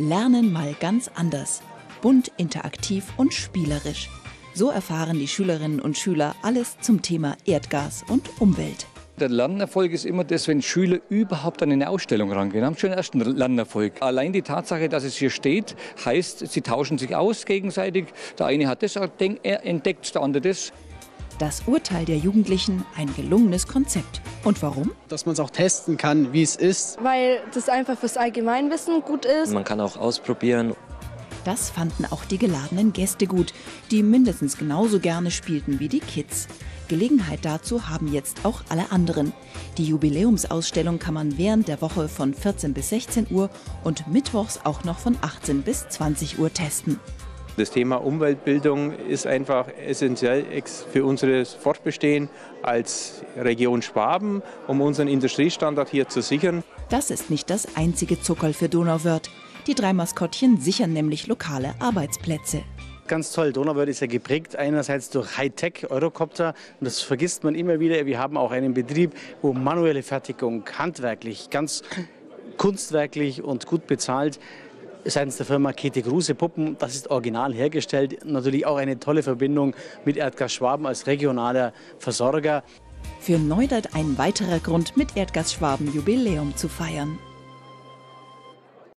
Lernen mal ganz anders, bunt, interaktiv und spielerisch. So erfahren die Schülerinnen und Schüler alles zum Thema Erdgas und Umwelt. Der Lernerfolg ist immer das, wenn Schüler überhaupt an eine Ausstellung rangehen. Haben schon den ersten Lernerfolg. Allein die Tatsache, dass es hier steht, heißt, sie tauschen sich aus gegenseitig. Der eine hat das entdeckt, der andere das. Das Urteil der Jugendlichen, ein gelungenes Konzept. Und warum? Dass man es auch testen kann, wie es ist. Weil das einfach fürs Allgemeinwissen gut ist. Man kann auch ausprobieren. Das fanden auch die geladenen Gäste gut, die mindestens genauso gerne spielten wie die Kids. Gelegenheit dazu haben jetzt auch alle anderen. Die Jubiläumsausstellung kann man während der Woche von 14 bis 16 Uhr und mittwochs auch noch von 18 bis 20 Uhr testen. Das Thema Umweltbildung ist einfach essentiell für unser Fortbestehen als Region Schwaben, um unseren Industriestandort hier zu sichern. Das ist nicht das einzige Zuckerl für Donauwörth. Die drei Maskottchen sichern nämlich lokale Arbeitsplätze. Ganz toll, Donauwörth ist ja geprägt einerseits durch Hightech, Eurocopter, und das vergisst man immer wieder. Wir haben auch einen Betrieb, wo manuelle Fertigung, handwerklich, ganz kunstwerklich und gut bezahlt, seitens der Firma Käthe Kruse Puppen, das ist original hergestellt. Natürlich auch eine tolle Verbindung mit Erdgas Schwaben als regionaler Versorger. Für Neustadt ein weiterer Grund, mit Erdgas Schwaben Jubiläum zu feiern.